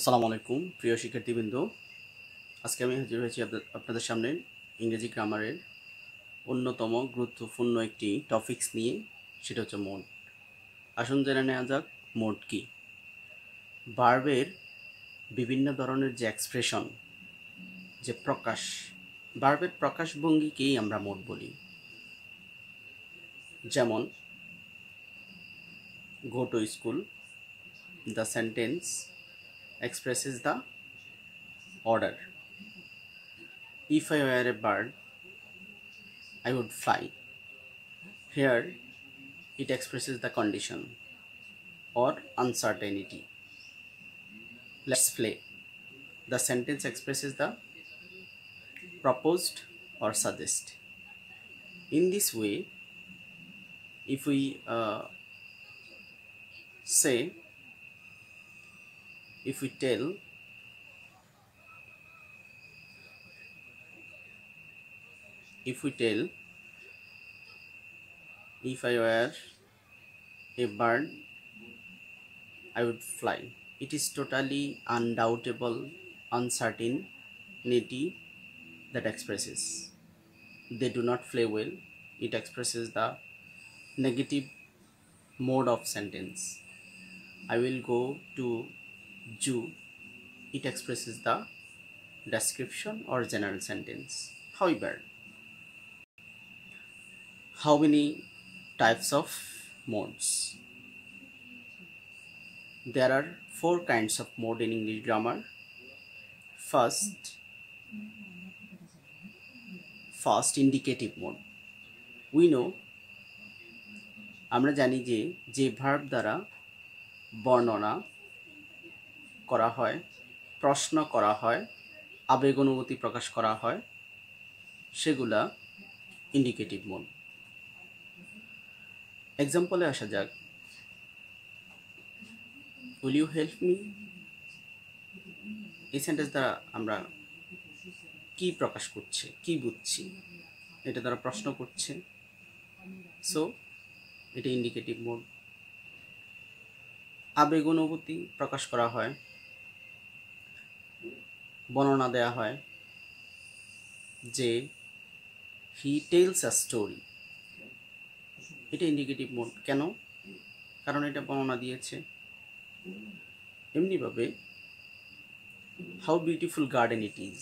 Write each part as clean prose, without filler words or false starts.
আসসালামু আলাইকুম প্রিয় শিক্ষার্থীবৃন্দ, আজকে আমি হাজির হয়েছি আপনাদের সামনে ইংরেজি গ্রামারের অন্যতম গুরুত্বপূর্ণ একটি টপিকস নিয়ে, সেটা হচ্ছে মোড। আসুন জেনে নেওয়া যাক মোড কী। ভার্বের বিভিন্ন ধরনের যে এক্সপ্রেশন, যে প্রকাশ, ভার্বের প্রকাশ ভঙ্গিকেই আমরা মোড বলি। যেমন go to school, the sentence expresses the order. If I were a bird, I would fly. Here it expresses the condition or uncertainty. Let's play. The sentence expresses the proposed or suggest. In this way, if we say, if we tell, if I were a bird, I would fly, it is totally undoubtable uncertainty that expresses. They do not play well, it expresses the negative mode of sentence. I will go to zoo, it expresses the description or general sentence. However, how many types of modes? There are 4 kinds of mode in English grammar. First, indicative mode. We know, আমরা জানি যে verb দ্বারা বর্ণনা করা হয়, প্রশ্ন করা হয়, আবেগ অনুভূতি প্রকাশ করা হয়, সেগুলা ইন্ডিকেটিভ মোড। এক্সাম্পলে আসা যাক, উইল ইউ হেল্প মি, এই সেন্টেন্স দ্বারা আমরা কি প্রকাশ করছি, কি বুঝছি, এটা দ্বারা প্রশ্ন করছে, সো এটা ইন্ডিকেটিভ মোড। আবেগ অনুভূতি প্রকাশ করা হয়, বর্ণনা দেয়া হয়, যে হি টেলস আ স্টোরি, এটা ইন্ডিকেটিভ মোড। কেন? কারণ এটা বর্ণনা দিয়েছে। এমনিভাবে how beautiful garden it is,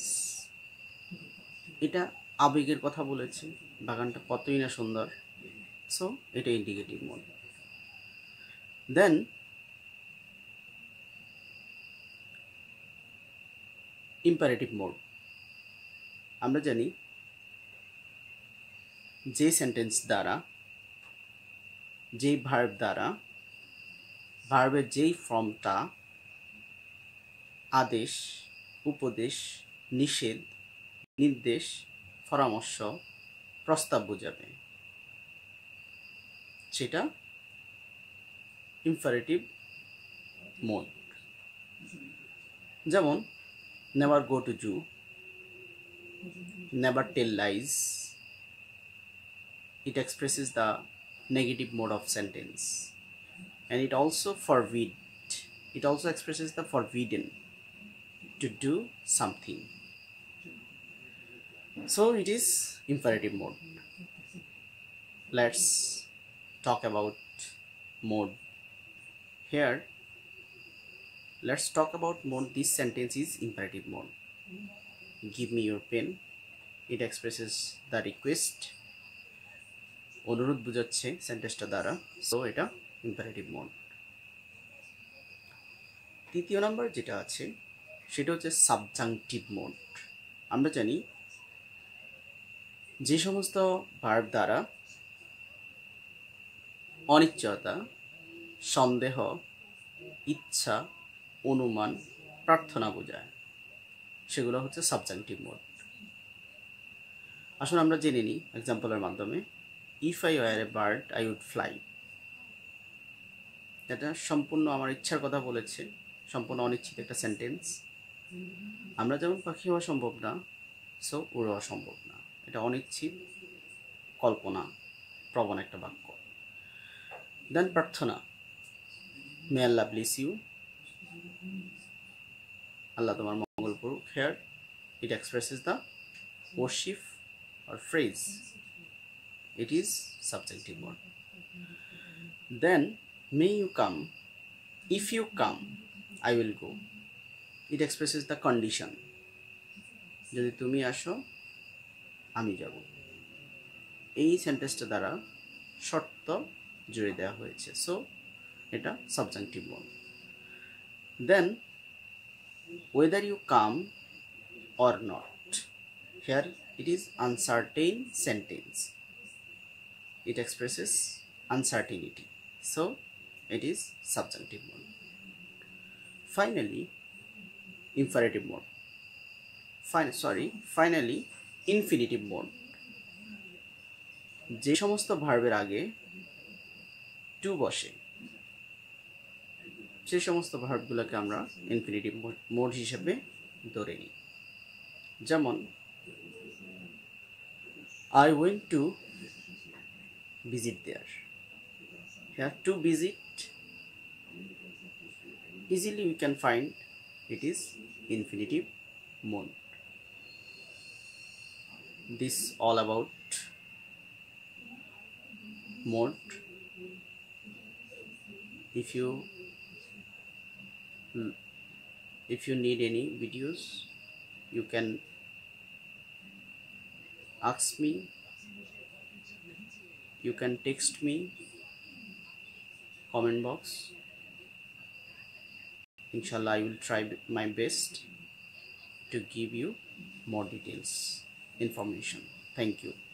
এটা আবেগের কথা বলেছে, বাগানটা কতই না সুন্দর, সো এটা indicative mode. Then imperative mode. আমরা জানি যে সেন্টেন্স দ্বারা, যে ভার্ব দ্বারা, ভার্বের যেই ফর্মটা আদেশ, উপদেশ, নিষেধ, নির্দেশ, পরামর্শ, প্রস্তাব বোঝাবে, সেটা ইম্পারেটিভ মোড। যেমন never go to zoo, never tell lies, it expresses the negative mode of sentence, and it also expresses the forbidden to do something, so it is imperative mode. Let's talk about mode here. Let's talk about mode. This sentence is imperative mode. Give me your pen, it expresses the request, অনুরোধ বোঝাচ্ছে সেন্টেন্সটা দ্বারা, so এটা imperative mode. তৃতীয় number যেটা আছে সেটা হচ্ছে সাবজাংটিভ মোড। আমরা জানি যে সমস্ত ভার্ব দ্বারা অনিশ্চয়তা, সন্দেহ, ইচ্ছা, অনুমান, প্রার্থনা বোঝায়, সেগুলো হচ্ছে সাবজাংটিভ মোড। আসলে আমরা জেনে নিই এক্সাম্পলের মাধ্যমে, if I were a bird I would fly, এটা সম্পূর্ণ আমার ইচ্ছার কথা বলেছে, সম্পূর্ণ অনিশ্চিত একটা সেন্টেন্স। আমরা যেমন পাখি হওয়া সম্ভব না, সো উড়ে হওয়া সম্ভব না, এটা অনিশ্চিত, কল্পনা প্রবণ একটা বাক্য। দেন প্রার্থনা, may Allah bless you, Allah tomar mongol koruk. Here it expresses the worship or praise. It is subjunctive verb. Then may you come, if you come I will go. It expresses the condition. Jodi tumi asho আমি যাব। এই সেন্টেন্সটা দ্বারা শর্ত জুড়ে দেওয়া হয়েছে। So এটা subjective verb. Then whether you come or not, here it is uncertain sentence. It expresses uncertainty. So it is subjunctive verb. Finally imperative verb. Finally infinitive verb. যে সমস্ত ভার্বের আগে টু বসে সেই সমস্ত ভার্বগুলোকে আমরা ইনফিনিটিভ মোড হিসেবে ধরে নিই। যেমন I went to visit there. Here to visit easily we can find it is infinitive mode. This all about mode. If you need any videos, you can ask me, you can text me, comment box. Inshallah, I will try my best to give you more details, information. Thank you.